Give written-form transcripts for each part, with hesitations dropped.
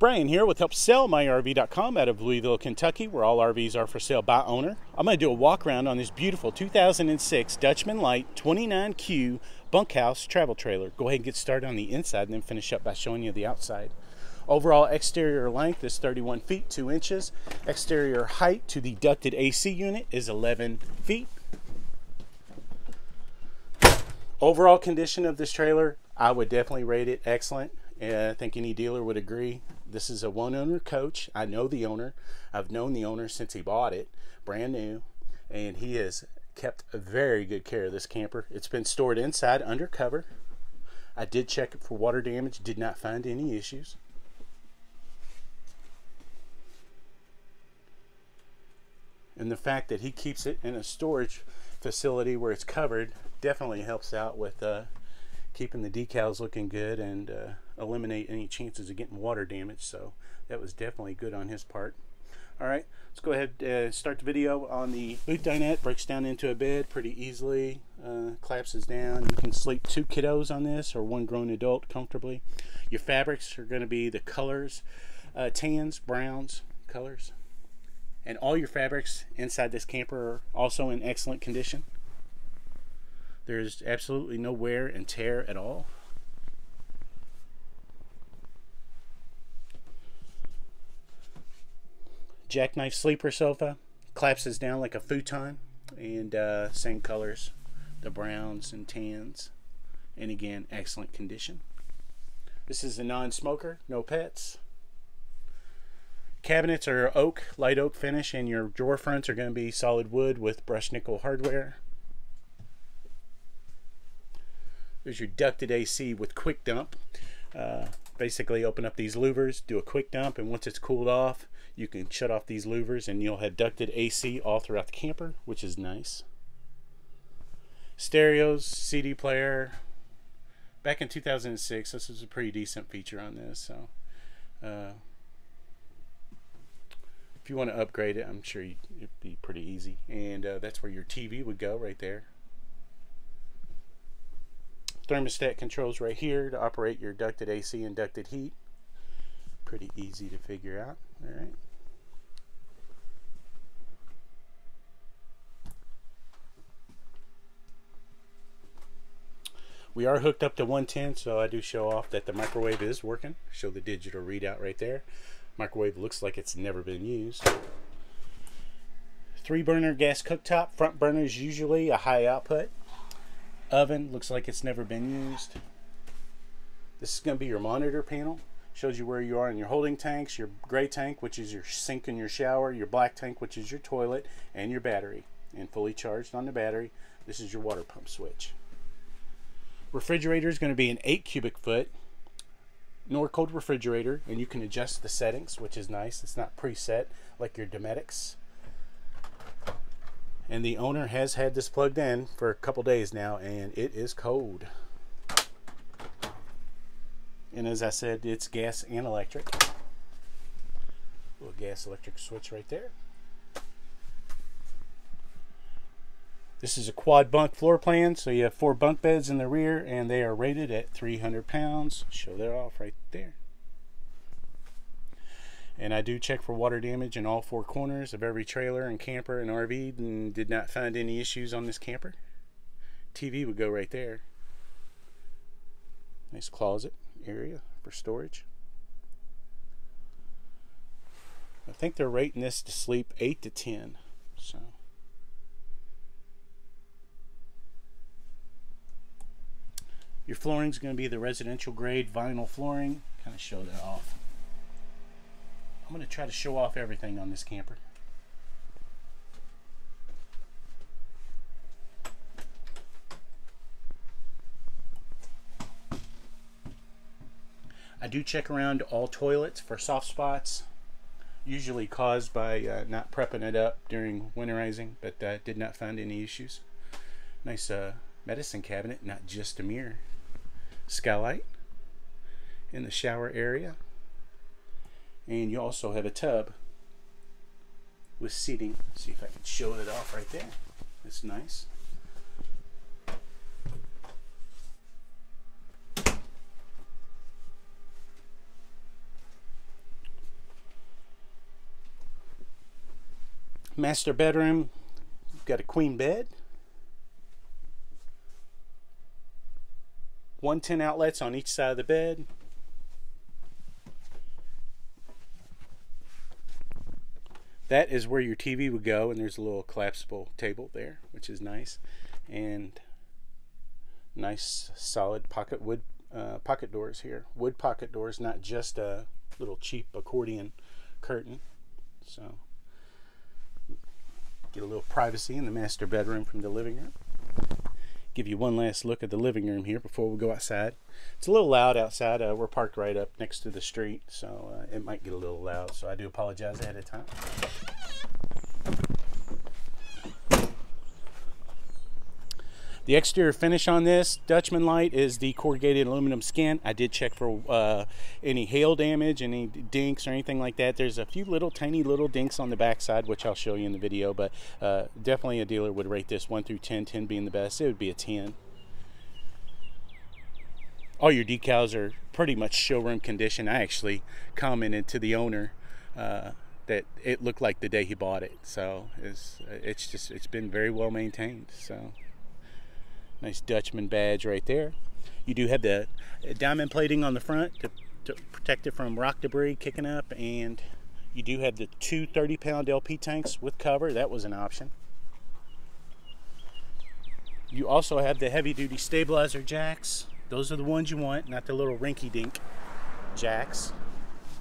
Brian here with HelpSellMyRV.com out of Louisville, Kentucky, where all RVs are for sale by owner. I'm going to do a walk around on this beautiful 2006 Dutchmen Lite 29Q bunkhouse travel trailer. Go ahead and get started on the inside and then finish up by showing you the outside. Overall exterior length is 31 feet 2 inches. Exterior height to the ducted AC unit is 11 feet. Overall condition of this trailer, I would definitely rate it excellent. I think any dealer would agree. This is a one-owner coach. I know the owner. I've known the owner since he bought it, brand new, and he has kept very good care of this camper. It's been stored inside under cover. I did check it for water damage, did not find any issues. And the fact that he keeps it in a storage facility where it's covered definitely helps out with keeping the decals looking good and eliminate any chances of getting water damage. So that was definitely good on his part. All right, let's go ahead and start the video on the boot dinette. Breaks down into a bed pretty easily, collapses down. You can sleep two kiddos on this or one grown adult comfortably. Your fabrics are going to be the colors, tans, browns, colors. And all your fabrics inside this camper are also in excellent condition. There's absolutely no wear and tear at all. Jackknife sleeper sofa, collapses down like a futon, and same colors, the browns and tans, and again, excellent condition. This is a non-smoker, no pets. Cabinets are oak, light oak finish, and your drawer fronts are going to be solid wood with brushed nickel hardware. There's your ducted AC with quick dump. Basically open up these louvers, do a quick dump, and once it's cooled off, you can shut off these louvers and you'll have ducted AC all throughout the camper, which is nice. Stereos, CD player. Back in 2006, this was a pretty decent feature on this. So, if you want to upgrade it, I'm sure it'd be pretty easy. And that's where your TV would go, right there. Thermostat controls right here to operate your ducted AC and ducted heat. Pretty easy to figure out. All right. We are hooked up to 110, so I do show off that the microwave is working. Show the digital readout right there. Microwave looks like it's never been used. 3-burner gas cooktop. Front burner is usually a high output. Oven looks like it's never been used. This is going to be your monitor panel. Shows you where you are in your holding tanks, your gray tank, which is your sink and your shower, your black tank, which is your toilet, and your battery. And fully charged on the battery, this is your water pump switch. Refrigerator is going to be an 8 cubic foot Norcold refrigerator, and you can adjust the settings, which is nice. It's not preset like your Dometics. And the owner has had this plugged in for a couple days now, and it is cold. And as I said, it's gas and electric. Little gas electric switch right there. This is a quad bunk floor plan, so you have 4 bunk beds in the rear, and they are rated at 300 pounds. Show that off right there. And I do check for water damage in all 4 corners of every trailer and camper and RV, and did not find any issues on this camper. TV would go right there. Nice closet area for storage. I think they're rating this to sleep 8 to 10. So. Your flooring is going to be the residential grade vinyl flooring. Kind of show that off. I'm going to try to show off everything on this camper. I do check around all toilets for soft spots, usually caused by not prepping it up during winterizing, but I did not find any issues. Nice medicine cabinet, not just a mirror. Skylight in the shower area. And you also have a tub with seating. Let's see if I can show it off right there. That's nice. master bedroom, you've got a queen bed, 110 outlets on each side of the bed, that is where your TV would go, and there's a little collapsible table there, which is nice, and nice solid pocket wood pocket doors here, wood pocket doors, not just a little cheap accordion curtain. So get a little privacy in the master bedroom from the living room. Give you one last look at the living room here before we go outside. It's a little loud outside. We're parked right up next to the street, so it might get a little loud, so I do apologize ahead of time. The exterior finish on this Dutchmen Lite is the corrugated aluminum skin. I did check for any hail damage, any dinks or anything like that. There's a few little tiny little dinks on the backside, which I'll show you in the video, but definitely a dealer would rate this 1 through 10, 10 being the best. It would be a 10. All your decals are pretty much showroom condition. I actually commented to the owner that it looked like the day he bought it. So it's been very well maintained. So. Nice Dutchman badge right there. You do have the diamond plating on the front to protect it from rock debris kicking up, and you do have the two 30-pound LP tanks with cover. That was an option. You also have the heavy-duty stabilizer jacks. Those are the ones you want, not the little rinky-dink jacks.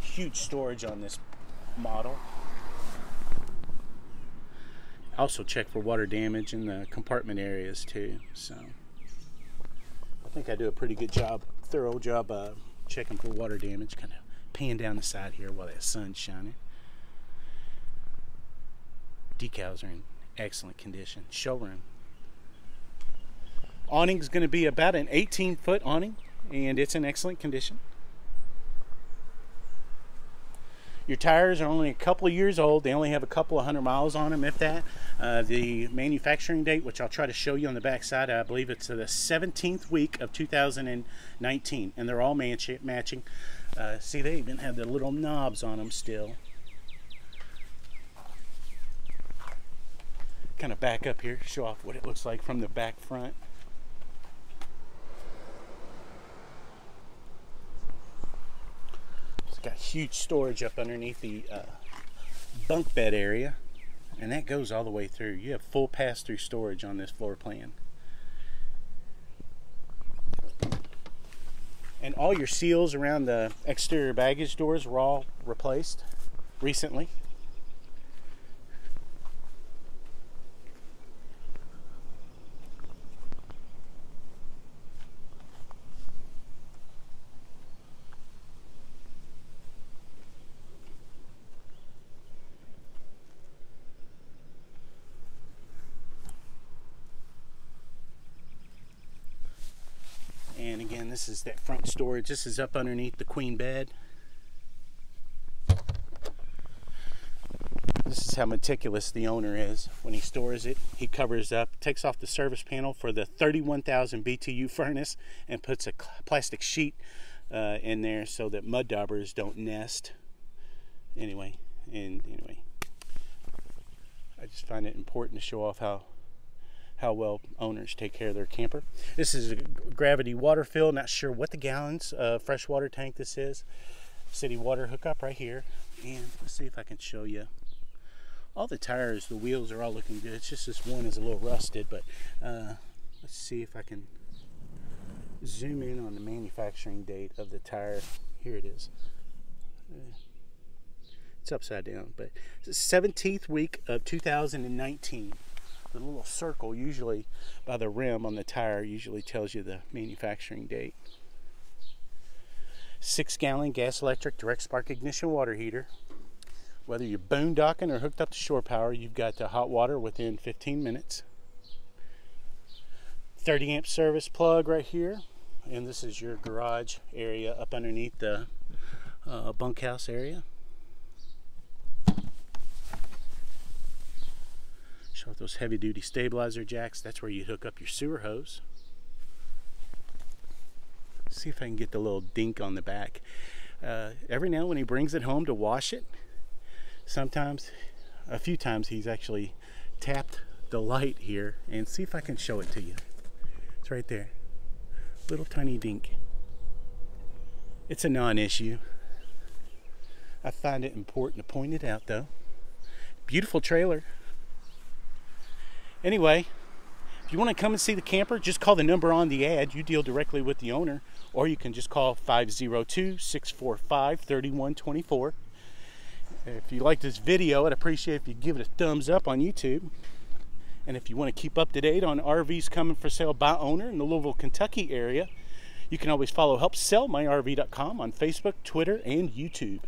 Huge storage on this model. Also check for water damage in the compartment areas too. So I think I do a pretty good job, thorough job of checking for water damage. Kind of pan down the side here while that sun's shining. Decals are in excellent condition. Showroom. Awning's going to be about an 18-foot awning, and it's in excellent condition. Your tires are only a couple of years old. They only have a couple of 100 miles on them, if that. The manufacturing date, which I'll try to show you on the back side, I believe it's the 17th week of 2019, and they're all matching. See, they even have the little knobs on them still. Kind of back up here, show off what it looks like from the back front. Got huge storage up underneath the bunk bed area, and that goes all the way through. You have full pass-through storage on this floor plan, and all your seals around the exterior baggage doors were all replaced recently. And again, this is that front storage. This is up underneath the queen bed. This is how meticulous the owner is when he stores it. He covers up, takes off the service panel for the 31,000 BTU furnace, and puts a plastic sheet in there so that mud daubers don't nest. Anyway, I just find it important to show off how well owners take care of their camper. This is a gravity water fill. Not sure what the gallons fresh water tank this is. City water hookup right here. And let's see if I can show you. All the tires, the wheels are all looking good. It's just this one is a little rusted, but let's see if I can zoom in on the manufacturing date of the tire. Here it is. It's upside down, but it's the 17th week of 2019. The little circle usually by the rim on the tire usually tells you the manufacturing date. 6-gallon gas electric direct spark ignition water heater. Whether you're boondocking or hooked up to shore power, you've got the hot water within 15 minutes. 30 amp service plug right here, and this is your garage area up underneath the bunkhouse area. With those heavy duty stabilizer jacks, that's where you hook up your sewer hose. See if I can get the little dink on the back. Every now and when he brings it home to wash it, sometimes a few times he's actually tapped the light here, and see if I can show it to you. It's right there, little tiny dink. It's a non-issue. I find it important to point it out though. Beautiful trailer. Anyway, if you want to come and see the camper, just call the number on the ad. You deal directly with the owner, or you can just call 502-645-3124. If you like this video, I'd appreciate if you give it a thumbs up on YouTube. And if you want to keep up to date on RVs coming for sale by owner in the Louisville, Kentucky area, you can always follow HelpSellMyRV.com on Facebook, Twitter, and YouTube.